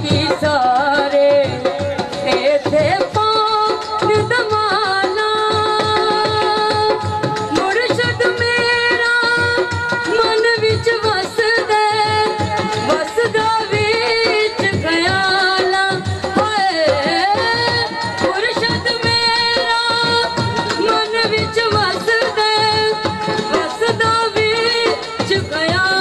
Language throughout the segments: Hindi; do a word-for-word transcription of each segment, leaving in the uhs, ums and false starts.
साथी सारे थे पान दमाला मुर्शद मेरा मन विच वसद वसद विच ख्याला मुर्शद मेरा मन विच वसद वसद विच ख्याला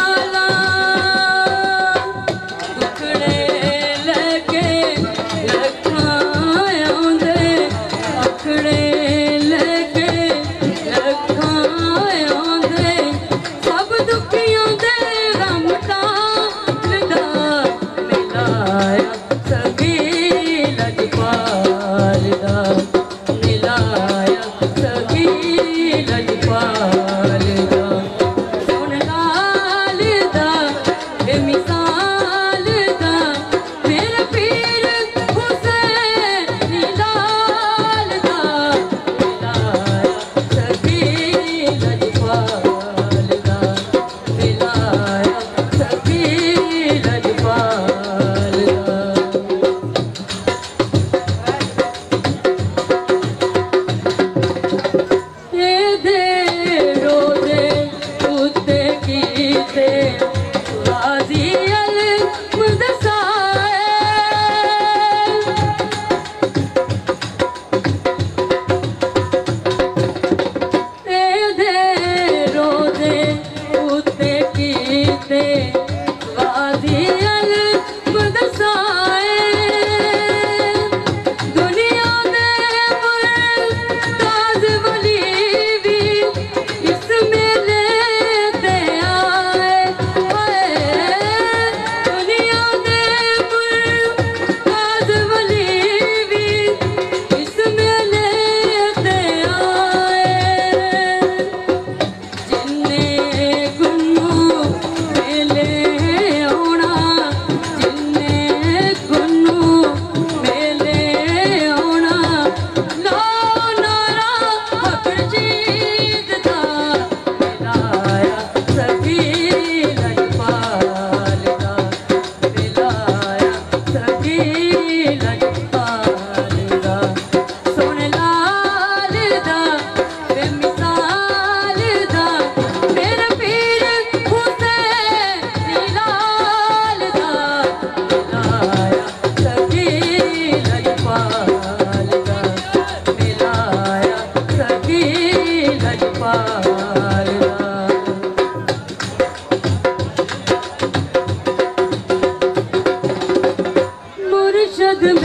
मेरा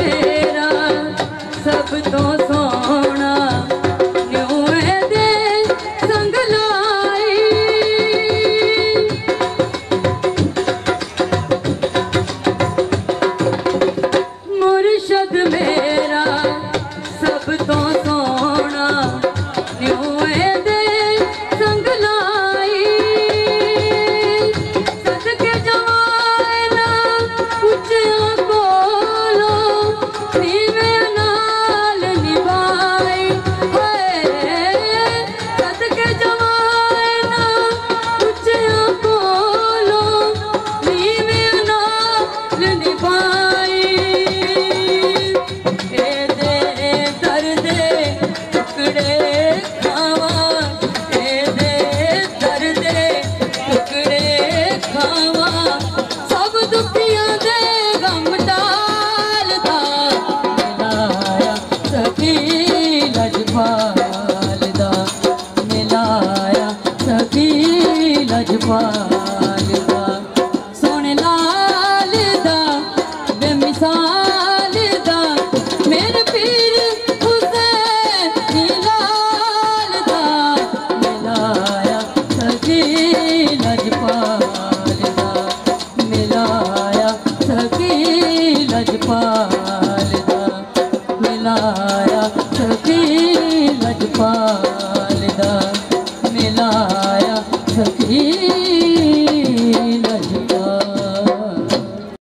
सब तो सोना न्यू दे संग लाई मुर्शद मेरा सब तो सोना न्यू दे संग लाई सदके जवाना पूछा लजपाल दा सोने लाल दा बेमिसाल दा मेरे पीर हुसैन लाल दा मिलाया सखी लजपाल दा मिलाया सखी लजपाल दा मिलाया सखी लजपाल।